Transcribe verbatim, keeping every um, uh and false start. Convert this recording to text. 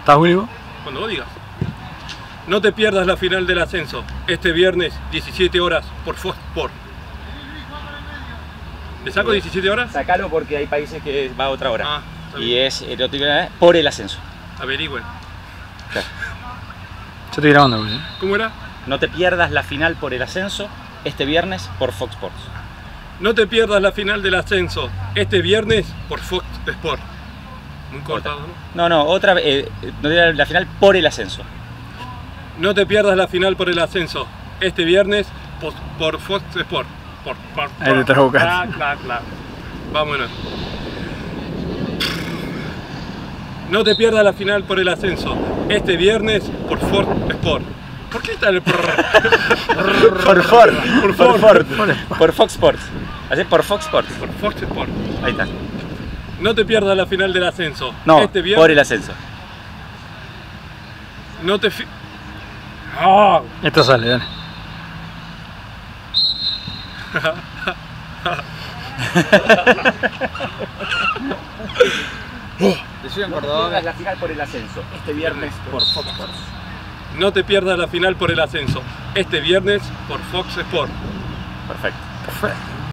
¿Estás único? Cuando vos digas. No te pierdas la final del ascenso, este viernes, diecisiete horas, por Fox Sports. ¿Le saco diecisiete horas? Sácalo porque hay países que va a otra hora. Ah, y es por el ascenso. Averigüen. Claro. Yo estoy grabando, güey. ¿Cómo era? No te pierdas la final por el ascenso, este viernes, por Fox Sports. No te pierdas la final del ascenso, este viernes, por Fox Sports. Muy cortado, ¿no? No, no, otra vez, eh, no te la final por el ascenso. No te pierdas la final por el ascenso, este viernes, por, por Fox Sports. Por, por, por. Ahí te estás buscando. Claro, claro. Vámonos. No te pierdas la final por el ascenso, este viernes, por Fox Sports. ¿Por qué está el por? Por Ford. Por Ford. Por, por, por Fox Sports. Así por Fox Sports. Por Fox Sports. Ahí está. No te pierdas la final del ascenso. No, este viernes... por el ascenso. No te... Fi... ¡Oh! Esto sale, dale. No te pierdas la final por el ascenso. Este viernes por Fox Sports. No te pierdas la final por el ascenso. Este viernes por Fox Sports. Perfecto. Perfecto.